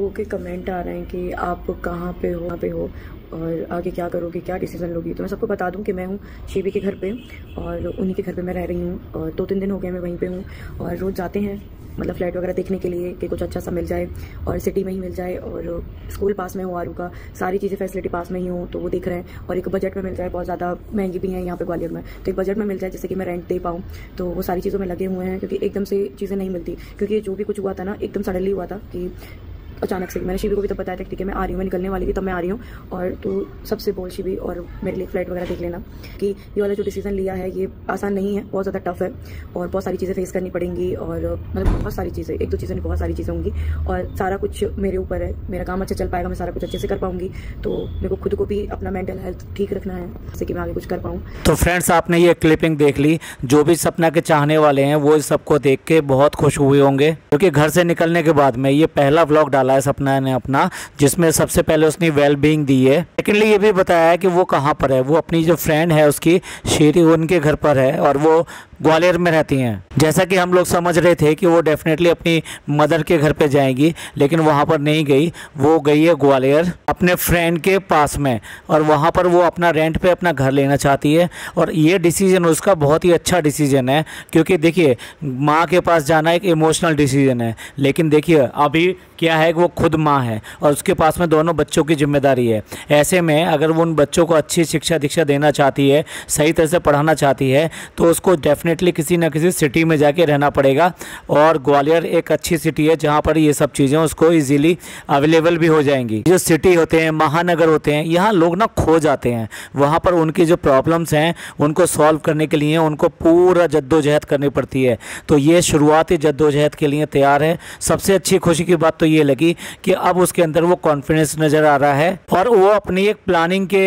लोगों के कमेंट आ रहे हैं कि आप कहाँ पे हो और आगे क्या करोगे, क्या डिसीजन लोगी। तो मैं सबको बता दूं कि मैं हूँ शिवी के घर पे और उन्हीं के घर पे मैं रह रही हूँ और 2-3 दिन हो गए मैं वहीं पे हूँ। और रोज़ जाते हैं मतलब फ्लैट वगैरह देखने के लिए कि कुछ अच्छा सा मिल जाए और सिटी में ही मिल जाए। और स्कूल पास में हो, आरू का सारी चीज़ें फैसिलिटी पास में ही हो, तो वो देख रहे हैं। और एक बजट में मिल जाए, बहुत ज़्यादा महंगी भी है यहाँ पे ग्वालियर में, तो एक बजट में मिल जाए जैसे कि मैं रेंट दे पाऊँ, तो वो सारी चीज़ों में लगे हुए हैं क्योंकि एकदम से चीज़ें नहीं मिलती। क्योंकि जो भी कुछ हुआ था ना एकदम सडनली हुआ था कि अचानक से। मैंने शिवी को भी तब बताया था ठीक है मैं आ रही हूँ, मैं निकलने वाली थी तब मैं आ रही हूँ और तू सबसे बोल शिवी और मेरे लिए फ्लैट वगैरह देख लेना। कि ये वाला जो डिसीजन लिया है ये आसान नहीं है, बहुत ज़्यादा टफ है और बहुत सारी चीज़ें फेस करनी पड़ेंगी। और मतलब बहुत सारी चीज़ें, 1-2 चीज़ें नहीं बहुत सारी चीज़ें होंगी और सारा कुछ मेरे ऊपर है। मेरा काम अच्छा चल पाएगा, मैं सारा कुछ अच्छे से कर पाऊँगी, तो मेरे को खुद को भी अपना मेंटल हेल्थ ठीक रखना है जिससे कि मैं आगे कुछ कर पाऊँ। तो फ्रेंड्स आपने ये क्लिपिंग देख ली, जो भी सपना के चाहने वाले हैं वो इस सबको देख के बहुत खुश हुए होंगे क्योंकि घर से निकलने के बाद में ये पहला व्लॉग डाला है सपना ने अपना, जिसमें सबसे पहले उसने वेलबींग दी है। सेकंडली ये भी बताया है कि वो कहाँ पर है, वो अपनी जो फ्रेंड है उसकी शेरी उनके घर पर है और वो ग्वालियर में रहती हैं। जैसा कि हम लोग समझ रहे थे कि वो डेफिनेटली अपनी मदर के घर पे जाएंगी, लेकिन वहाँ पर नहीं गई, वो गई है ग्वालियर अपने फ्रेंड के पास में और वहाँ पर वो अपना रेंट पे अपना घर लेना चाहती है। और ये डिसीजन उसका बहुत ही अच्छा डिसीजन है क्योंकि देखिए माँ के पास जाना एक इमोशनल डिसीजन है, लेकिन देखिए अभी क्या है कि वो खुद माँ है और उसके पास में दोनों बच्चों की जिम्मेदारी है। ऐसे में अगर वो उन बच्चों को अच्छी शिक्षा दीक्षा देना चाहती है, सही तरह से पढ़ाना चाहती है, तो उसको डेफिनेटली किसी ना किसी सिटी में जाके रहना पड़ेगा। और ग्वालियर एक अच्छी सिटी है जहाँ पर ये सब चीज़ें उसको इजीली अवेलेबल भी हो जाएंगी। जो सिटी होते हैं, महानगर होते हैं, यहाँ लोग ना खो जाते हैं, वहाँ पर उनकी जो प्रॉब्लम्स हैं उनको सॉल्व करने के लिए उनको पूरा जद्दोजहद करनी पड़ती है। तो ये शुरुआती जद्दोजहद के लिए तैयार है। सबसे अच्छी खुशी की बात तो ये लगी कि अब उसके अंदर वो कॉन्फिडेंस नज़र आ रहा है और वो अपनी एक प्लानिंग के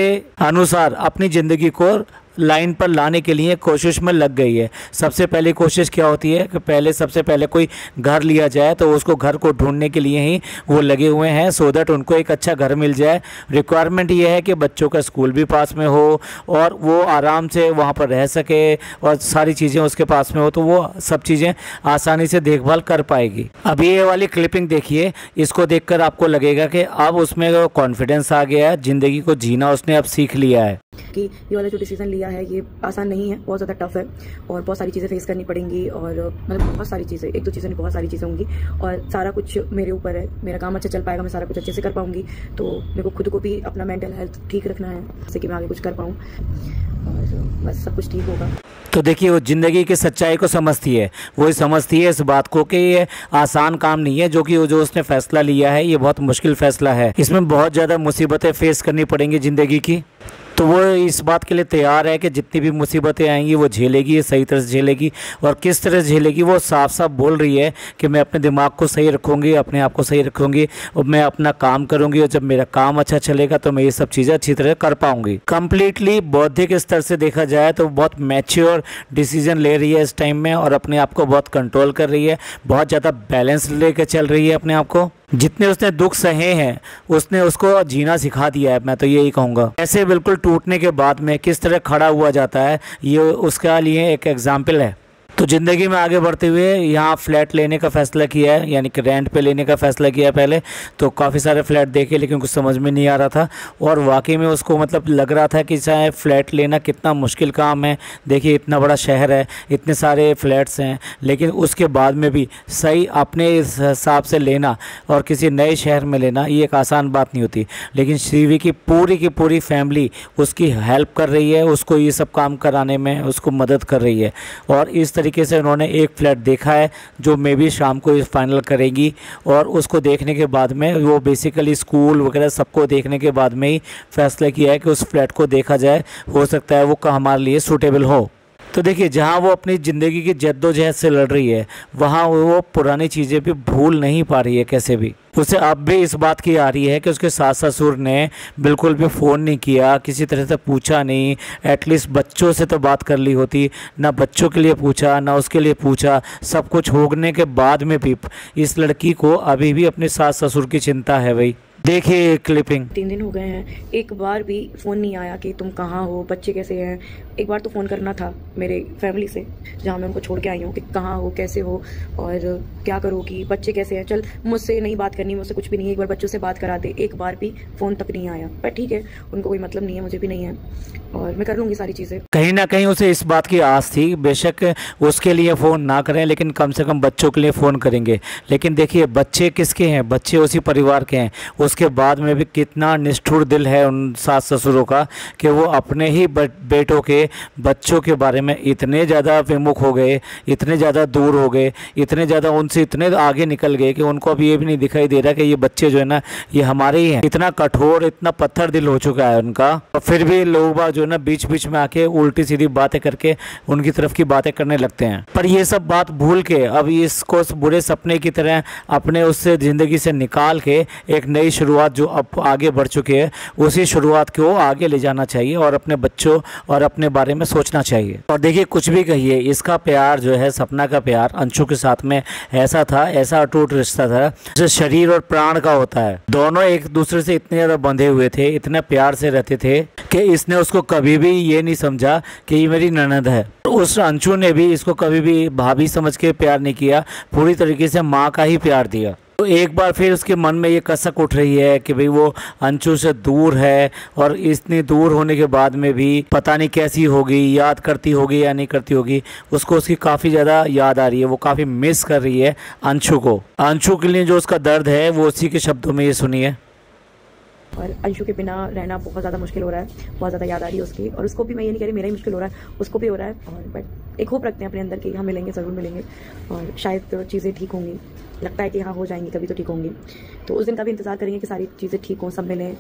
अनुसार अपनी ज़िंदगी को लाइन पर लाने के लिए कोशिश में लग गई है। सबसे पहली कोशिश क्या होती है कि सबसे पहले कोई घर लिया जाए, तो उसको घर को ढूंढने के लिए ही वो लगे हुए हैं सो दैट उनको एक अच्छा घर मिल जाए। रिक्वायरमेंट ये है कि बच्चों का स्कूल भी पास में हो और वो आराम से वहाँ पर रह सके और सारी चीज़ें उसके पास में हो, तो वो सब चीज़ें आसानी से देखभाल कर पाएगी। अब ये वाली क्लिपिंग देखिए, इसको देख आपको लगेगा कि अब उसमें कॉन्फिडेंस आ गया है, ज़िंदगी को जीना उसने अब सीख लिया है। कि ये वाला जो डिसीजन लिया है ये आसान नहीं है, बहुत ज़्यादा टफ है और बहुत सारी चीज़ें फेस करनी पड़ेंगी। और मतलब बहुत सारी चीज़ें, 1-2 चीज़ें नहीं बहुत सारी चीज़ें होंगी और सारा कुछ मेरे ऊपर है। मेरा काम अच्छा चल पाएगा, मैं सारा कुछ अच्छे से कर पाऊँगी, तो मेरे को खुद को भी अपना मेंटल हेल्थ ठीक रखना है जिससे कि मैं आगे कुछ कर पाऊँ और बस सब कुछ ठीक होगा। तो देखिए वो ज़िंदगी की सच्चाई को समझती है, वो समझती है इस बात को कि ये आसान काम नहीं है, जो उसने फैसला लिया है ये बहुत मुश्किल फैसला है, इसमें बहुत ज़्यादा मुसीबतें फेस करनी पड़ेंगी ज़िंदगी की। तो वो इस बात के लिए तैयार है कि जितनी भी मुसीबतें आएंगी वो झेलेगी, सही तरह से झेलेगी। और किस तरह से झेलेगी वो साफ साफ बोल रही है कि मैं अपने दिमाग को सही रखूँगी, अपने आप को सही रखूँगी और मैं अपना काम करूँगी और जब मेरा काम अच्छा चलेगा तो मैं ये सब चीज़ें अच्छी तरह कर पाऊँगी। कम्प्लीटली बौद्धिक स्तर से देखा जाए तो बहुत मैच्योर डिसीजन ले रही है इस टाइम में और अपने आप को बहुत कंट्रोल कर रही है, बहुत ज़्यादा बैलेंस लेकर चल रही है अपने आप को। जितने उसने दुख सहे हैं उसने उसको जीना सिखा दिया है, मैं तो यही कहूँगा। ऐसे बिल्कुल टूटने के बाद में किस तरह खड़ा हुआ जाता है ये उसका लिए एक एग्जाम्पल है। तो ज़िंदगी में आगे बढ़ते हुए यहाँ फ्लैट लेने का फ़ैसला किया है, यानी कि रेंट पे लेने का फ़ैसला किया है। पहले तो काफ़ी सारे फ्लैट देखे लेकिन कुछ समझ में नहीं आ रहा था और वाकई में उसको मतलब लग रहा था कि चाहे फ्लैट लेना कितना मुश्किल काम है। देखिए इतना बड़ा शहर है, इतने सारे फ्लैट्स हैं, लेकिन उसके बाद में भी सही अपने इस हिसाब से लेना और किसी नए शहर में लेना ये एक आसान बात नहीं होती। लेकिन शिवी की पूरी फैमिली उसकी हेल्प कर रही है, उसको ये सब काम कराने में उसको मदद कर रही है। और इस तरीके से उन्होंने एक फ्लैट देखा है जो मे बी शाम को फाइनल करेगी और उसको देखने के बाद में वो बेसिकली स्कूल वगैरह सबको देखने के बाद में ही फैसला किया है कि उस फ्लैट को देखा जाए, हो सकता है वो हमारे लिए सूटेबल हो। तो देखिए जहाँ वो अपनी ज़िंदगी की जद्दोजहद से लड़ रही है वहाँ वो पुरानी चीज़ें भी भूल नहीं पा रही है कैसे भी। उसे अब भी इस बात की आ रही है कि उसके सास ससुर ने बिल्कुल भी फ़ोन नहीं किया, किसी तरह से पूछा नहीं, एटलीस्ट बच्चों से तो बात कर ली होती ना, बच्चों के लिए पूछा ना उसके लिए पूछा। सब कुछ होने के बाद में भी इस लड़की को अभी भी अपने सास ससुर की चिंता है। भाई देखिए क्लिपिंग। 3 दिन हो गए हैं, एक बार भी फ़ोन नहीं आया कि तुम कहाँ हो, बच्चे कैसे हैं। एक बार तो फ़ोन करना था मेरे फैमिली से, जहाँ मैं उनको छोड़ के आई हूँ, कि कहाँ हो, कैसे हो और क्या करो, कि बच्चे कैसे हैं। चल मुझसे नहीं बात करनी, मुझसे कुछ भी नहीं है, एक बार बच्चों से बात करा दे। एक बार भी फ़ोन तक नहीं आया, पर ठीक है, उनको कोई मतलब नहीं है, मुझे भी नहीं है और मैं कर लूँगी सारी चीज़ें। कहीं ना कहीं उसे इस बात की आस थी, बेशक उसके लिए फ़ोन ना करें लेकिन कम से कम बच्चों के लिए फ़ोन करेंगे। लेकिन देखिए बच्चे किसके हैं, बच्चे उसी परिवार के हैं। उसके बाद में भी कितना निष्ठुर दिल है उन सास ससुरों का कि वो अपने ही बेटों के बच्चों के बारे में इतने ज़्यादा विमुख हो गए, इतने ज़्यादा दूर हो गए, इतने ज़्यादा उनसे इतने आगे निकल गए कि उनको अब ये भी नहीं दिखाई दे रहा कि ये बच्चे जो है ना ये हमारे ही हैं। इतना कठोर, इतना पत्थर दिल हो चुका है उनका। और फिर भी लोग बाग जो है ना बीच बीच में आके उल्टी सीधी बातें करके उनकी तरफ की बातें करने लगते हैं। पर ये सब बात भूल के अब इसको बुरे सपने की तरह अपने उससे ज़िंदगी से निकाल के एक नई शुरुआत जो अब आगे बढ़ चुकी है उसी शुरुआत को आगे ले जाना चाहिए और अपने बच्चों और अपने बारे में सोचना चाहिए। और देखिए कुछ भी कहिए, इसका प्यार जो है, सपना का प्यार अंशु के साथ में ऐसा था, ऐसा अटूट रिश्ता था जो शरीर और प्राण का होता है। दोनों एक दूसरे से इतने ज़्यादा बंधे हुए थे, इतने प्यार से रहते थे कि इसने उसको कभी भी ये नहीं समझा कि ये मेरी ननद है। उस अंशु ने भी इसको कभी भी भाभी समझ के प्यार नहीं किया, पूरी तरीके से माँ का ही प्यार दिया। तो एक बार फिर उसके मन में ये कसक उठ रही है कि भाई वो अंशु से दूर है और इतनी दूर होने के बाद में भी पता नहीं कैसी होगी, याद करती होगी या नहीं करती होगी। उसको उसकी काफ़ी ज़्यादा याद आ रही है, वो काफ़ी मिस कर रही है अंशु को। अंशु के लिए जो उसका दर्द है वो उसी के शब्दों में ये सुनिए। और अंशु के बिना रहना बहुत ज़्यादा मुश्किल हो रहा है, बहुत ज़्यादा याद आ रही है उसकी। और उसको भी, मैं ये नहीं कह रही मेरा ही मुश्किल हो रहा है, उसको भी हो रहा है। और बट एक होप रखते हैं अपने अंदर कि हाँ मिलेंगे, ज़रूर मिलेंगे और शायद चीज़ें ठीक होंगी। लगता है कि हाँ हो जाएंगी, कभी तो ठीक होंगी। तो उस दिन का भी इंतज़ार करेंगे कि सारी चीज़ें ठीक हों, सब मिलें,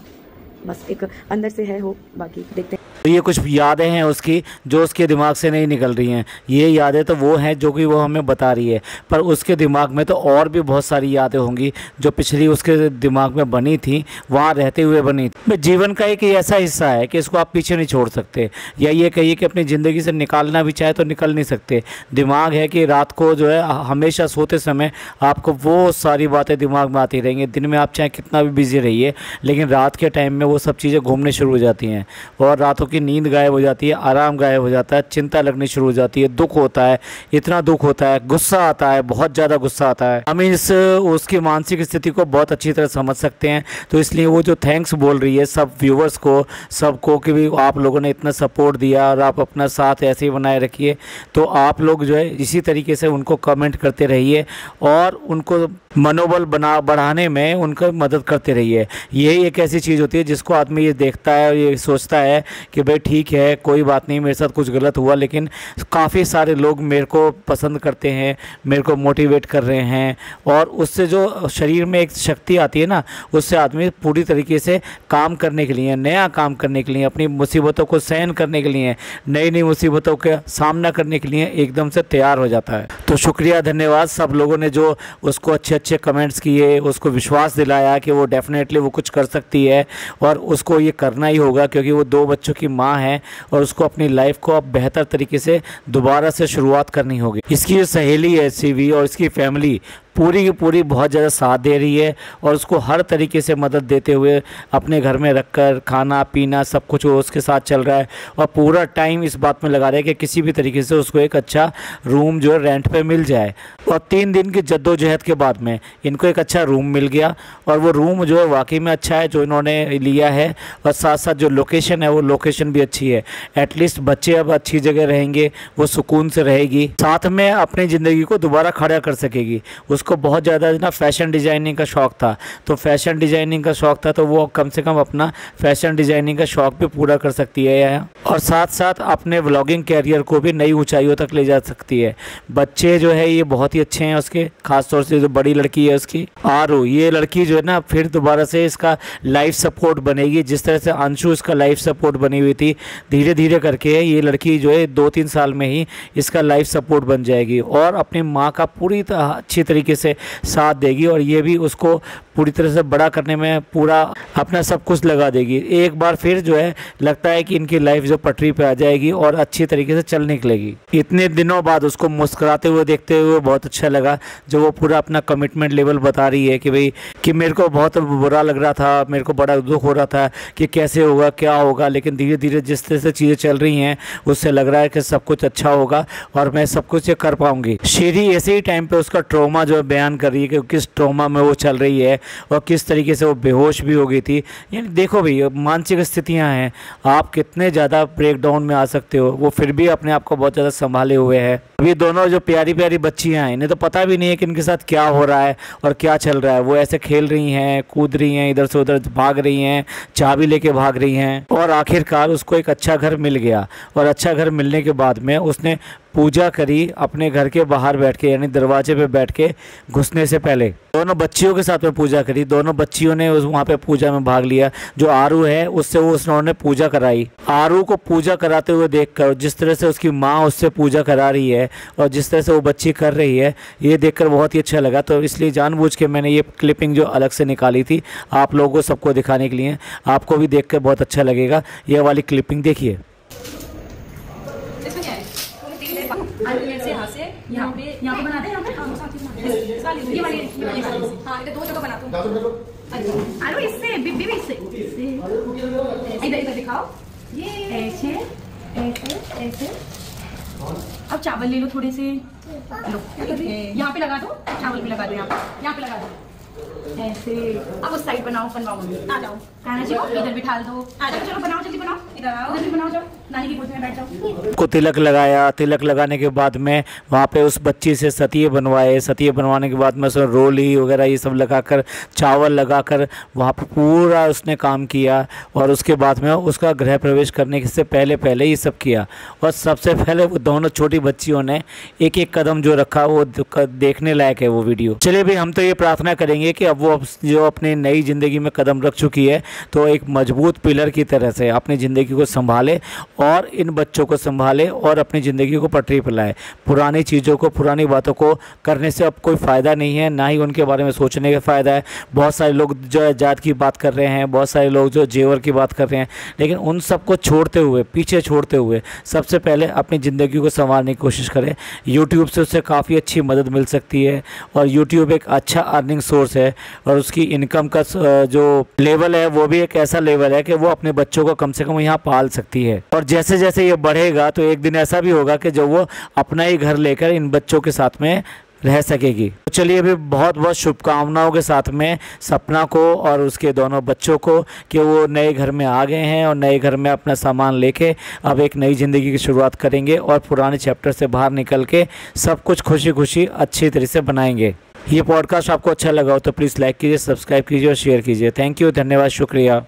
बस एक अंदर से है होप। बाकी देखते हैं। ये कुछ यादें हैं उसकी जो उसके दिमाग से नहीं निकल रही हैं। ये यादें तो वो हैं जो कि वो हमें बता रही है, पर उसके दिमाग में तो और भी बहुत सारी यादें होंगी जो पिछली उसके दिमाग में बनी थी, वहाँ रहते हुए बनी थी। जीवन का एक ऐसा हिस्सा है कि इसको आप पीछे नहीं छोड़ सकते, या ये कहिए कि अपनी ज़िंदगी से निकालना भी चाहे तो निकल नहीं सकते। दिमाग है कि रात को जो है हमेशा सोते समय आपको वो सारी बातें दिमाग में आती रहेंगी। दिन में आप चाहे कितना भी बिजी रहिए लेकिन रात के टाइम में वो सब चीज़ें घूमने शुरू हो जाती हैं और रातों की नींद गायब हो जाती है, आराम गायब हो जाता है, चिंता लगनी शुरू हो जाती है, दुख होता है, इतना दुख होता है, गुस्सा आता है, बहुत ज़्यादा गुस्सा आता है। हम इस उसकी मानसिक स्थिति को बहुत अच्छी तरह समझ सकते हैं। तो इसलिए वो जो थैंक्स बोल रही है सब व्यूवर्स को, सबको कि भी आप लोगों ने इतना सपोर्ट दिया और आप अपना साथ ऐसे ही बनाए रखिए। तो आप लोग जो है इसी तरीके से उनको कमेंट करते रहिए और उनको मनोबल बढ़ाने में उनका मदद करते रहिए। यही एक ऐसी चीज़ होती है जिसको आदमी ये देखता है और ये सोचता है कि भाई ठीक है, कोई बात नहीं, मेरे साथ कुछ गलत हुआ लेकिन काफ़ी सारे लोग मेरे को पसंद करते हैं, मेरे को मोटिवेट कर रहे हैं। और उससे जो शरीर में एक शक्ति आती है ना, उससे आदमी पूरी तरीके से काम करने के लिए, नया काम करने के लिए, अपनी मुसीबतों को सहन करने के लिए, नई नई मुसीबतों का सामना करने के लिए एकदम से तैयार हो जाता है। तो शुक्रिया, धन्यवाद सब लोगों ने जो उसको अच्छे अच्छे कमेंट्स किए, उसको विश्वास दिलाया कि वो डेफिनेटली वो कुछ कर सकती है और उसको ये करना ही होगा क्योंकि वो 2 बच्चों की माँ है और उसको अपनी लाइफ को अब बेहतर तरीके से दोबारा से शुरुआत करनी होगी। इसकी जो सहेली है शिवी और इसकी फैमिली पूरी की पूरी बहुत ज़्यादा साथ दे रही है और उसको हर तरीके से मदद देते हुए अपने घर में रखकर खाना पीना सब कुछ उसके साथ चल रहा है और पूरा टाइम इस बात में लगा रहा है कि किसी भी तरीके से उसको एक अच्छा रूम जो है रेंट पे मिल जाए। और 3 दिन की जद्दोजहद के बाद में इनको एक अच्छा रूम मिल गया और वो रूम जो है वाकई में अच्छा है जो इन्होंने लिया है और साथ साथ जो लोकेशन है वो लोकेशन भी अच्छी है। एटलीस्ट बच्चे अब अच्छी जगह रहेंगे, वो सुकून से रहेगी, साथ में अपनी ज़िंदगी को दोबारा खड़ा कर सकेगी। उसको बहुत ज़्यादा ना फैशन डिज़ाइनिंग का शौक़ था, तो फैशन डिज़ाइनिंग का शौक़ था तो वो कम से कम अपना फैशन डिज़ाइनिंग का शौक़ भी पूरा कर सकती है और साथ साथ अपने व्लॉगिंग कैरियर को भी नई ऊंचाइयों तक ले जा सकती है। बच्चे जो है ये बहुत ही अच्छे हैं उसके, ख़ासतौर से जो बड़ी लड़की है उसकी आरू, ये लड़की जो है ना फिर दोबारा से इसका लाइफ सपोर्ट बनेगी। जिस तरह से अंशु इसका लाइफ सपोर्ट बनी हुई थी, धीरे धीरे करके ये लड़की जो है 2-3 साल में ही इसका लाइफ सपोर्ट बन जाएगी और अपनी माँ का पूरी अच्छी तरीके से साथ देगी और ये भी उसको पूरी तरह से बड़ा करने में पूरा अपना सब कुछ लगा देगी। एक बार फिर जो है लगता है कि इनकी लाइफ जो पटरी पे आ जाएगी और अच्छी तरीके से चल निकलेगी। इतने दिनों बाद उसको मुस्कुराते हुए देखते हुए बहुत अच्छा लगा, जो वो पूरा अपना कमिटमेंट लेवल बता रही है कि भाई कि मेरे को बहुत बुरा लग रहा था, मेरे को बड़ा दुख हो रहा था कि कैसे होगा क्या होगा, लेकिन धीरे धीरे जिस तरह से चीज़ें चल रही हैं उससे लग रहा है कि सब कुछ अच्छा होगा और मैं सब कुछ ये कर पाऊंगी। शेरी ऐसे ही टाइम पे उसका ट्रॉमा जो बयान कर रही है कि किस ट्रॉमा में वो चल रही है और किस तरीके से वो बेहोश भी हो गई थी। यानी देखो भाई, मानसिक स्थितियाँ हैं, आप कितने ज़्यादा ब्रेकडाउन में आ सकते हो, वो फिर भी अपने आप को बहुत ज़्यादा संभाले हुए है। अभी दोनों जो प्यारी प्यारी बच्चियाँ हैं, इन्हें तो पता भी नहीं है कि इनके साथ क्या हो रहा है और क्या चल रहा है। वो ऐसे खेल रही हैं, कूद रही हैं, इधर से उधर भाग रही हैं, चाबी लेके भाग रही हैं और आखिरकार उसको एक अच्छा घर मिल गया। और अच्छा घर मिलने के बाद में उसने पूजा करी अपने घर के बाहर बैठ के, यानी दरवाजे पे बैठ के घुसने से पहले दोनों बच्चियों के साथ में पूजा करी। दोनों बच्चियों ने उस वहाँ पे पूजा में भाग लिया। जो आरू है उससे वो उन्होंने पूजा कराई। आरू को पूजा कराते हुए देखकर जिस तरह से उसकी माँ उससे पूजा करा रही है और जिस तरह से वो बच्ची कर रही है, ये देखकर बहुत ही अच्छा लगा। तो इसलिए जानबूझ के मैंने ये क्लिपिंग जो अलग से निकाली थी आप लोगों को सबको दिखाने के लिए, आपको भी देख कर बहुत अच्छा लगेगा। यह वाली क्लिपिंग देखिए। यहाँ पे बनाते हैं ये वाली दो जगह बनाता हूँ। अरे इससे बीबी भी इससे इधर दिखाओ, ये ऐसे ऐसे ऐसे। अब चावल ले लो थोड़े से, लो यहाँ पे लगा दो, चावल भी लगा दो यहाँ पे लगा दो ऐसे। अब उस साइड बनाओ, बनवाओ। आ जाओ कान्हा जी, इधर बिठा दो। आ जाओ, चलो बनाओ, जल्दी बनाओ, इधर आओ, जल्दी बनाओ, जाओ नानी की गोद में बैठ जाओ। को तिलक लगाया। तिलक लगाने के बाद में वहाँ पे उस बच्ची से सतिये बनवाए। सतिये बनवाने के बाद में उसमें रोली वगैरह ये सब लगाकर, चावल लगाकर वहाँ पर पूरा उसने काम किया। और उसके बाद में उसका गृह प्रवेश करने से पहले पहले ये सब किया। और सबसे पहले वो दोनों छोटी बच्चियों ने एक एक कदम जो रखा वो देखने लायक है वो वीडियो। चलिए भाई, हम तो ये प्रार्थना करेंगे कि अब वो जो अपनी नई ज़िंदगी में कदम रख चुकी है तो एक मजबूत पिलर की तरह से अपनी ज़िंदगी को संभाले और इन बच्चों को संभाले और अपनी ज़िंदगी को पटरी पर लाए। पुरानी चीज़ों को, पुरानी बातों को करने से अब कोई फ़ायदा नहीं है, ना ही उनके बारे में सोचने का फ़ायदा है। बहुत सारे लोग जो जात की बात कर रहे हैं, बहुत सारे लोग जो जेवर की बात कर रहे हैं, लेकिन उन सबको छोड़ते हुए, पीछे छोड़ते हुए सबसे पहले अपनी ज़िंदगी को संवारने की कोशिश करें। यूट्यूब से उससे काफ़ी अच्छी मदद मिल सकती है और यूट्यूब एक अच्छा अर्निंग सोर्स है और उसकी इनकम का जो लेवल है वो भी एक ऐसा लेवल है कि वो अपने बच्चों को कम से कम यहाँ पाल सकती है। और जैसे जैसे ये बढ़ेगा तो एक दिन ऐसा भी होगा कि जब वो अपना ही घर लेकर इन बच्चों के साथ में रह सकेगी। तो चलिए अभी बहुत बहुत शुभकामनाओं के साथ में सपना को और उसके दोनों बच्चों को कि वो नए घर में आ गए हैं और नए घर में अपना सामान लेके अब एक नई ज़िंदगी की शुरुआत करेंगे और पुराने चैप्टर से बाहर निकल के सब कुछ खुशी खुशी अच्छी तरह से बनाएंगे। ये पॉडकास्ट आपको अच्छा लगा हो तो प्लीज़ लाइक कीजिए, सब्सक्राइब कीजिए और शेयर कीजिए। थैंक यू, धन्यवाद, शुक्रिया।